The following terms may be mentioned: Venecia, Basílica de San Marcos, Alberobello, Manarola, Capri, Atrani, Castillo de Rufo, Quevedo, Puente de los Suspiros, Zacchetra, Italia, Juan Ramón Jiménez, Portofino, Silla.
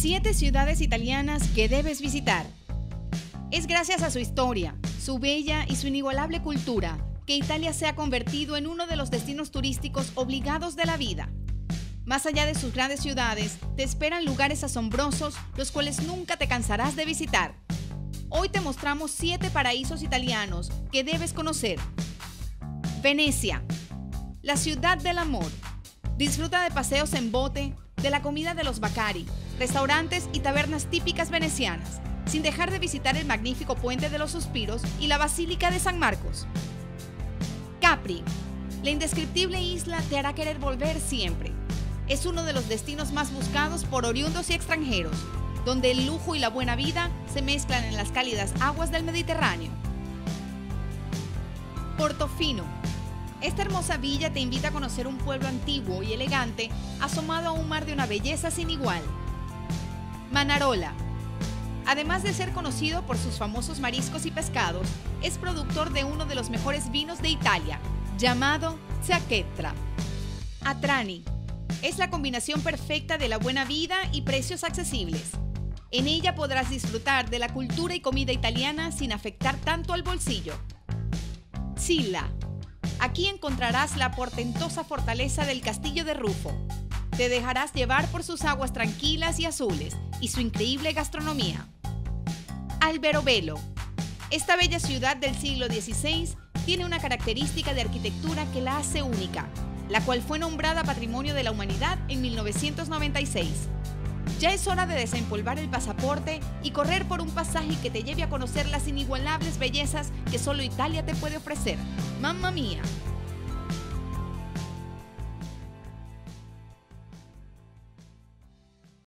7 ciudades italianas que debes visitar. Es gracias a su historia, su bella y su inigualable cultura, que Italia se ha convertido en uno de los destinos turísticos obligados de la vida. Más allá de sus grandes ciudades, te esperan lugares asombrosos, los cuales nunca te cansarás de visitar. Hoy te mostramos 7 paraísos italianos que debes conocer. Venecia, la ciudad del amor. Disfruta de paseos en bote, de la comida de los baccari, restaurantes y tabernas típicas venecianas, sin dejar de visitar el magnífico Puente de los Suspiros y la Basílica de San Marcos. Capri, la indescriptible isla te hará querer volver siempre. Es uno de los destinos más buscados por oriundos y extranjeros, donde el lujo y la buena vida se mezclan en las cálidas aguas del Mediterráneo. Portofino. Esta hermosa villa te invita a conocer un pueblo antiguo y elegante, asomado a un mar de una belleza sin igual. Manarola. Además de ser conocido por sus famosos mariscos y pescados, es productor de uno de los mejores vinos de Italia, llamado Zacchetra. Atrani. Es la combinación perfecta de la buena vida y precios accesibles. En ella podrás disfrutar de la cultura y comida italiana sin afectar tanto al bolsillo. Silla. Aquí encontrarás la portentosa fortaleza del Castillo de Rufo. Te dejarás llevar por sus aguas tranquilas y azules y su increíble gastronomía. Alberobello. Esta bella ciudad del siglo XVI tiene una característica de arquitectura que la hace única, la cual fue nombrada Patrimonio de la Humanidad en 1996. Ya es hora de desempolvar el pasaporte y correr por un pasaje que te lleve a conocer las inigualables bellezas que solo Italia te puede ofrecer. ¡Mamma mía!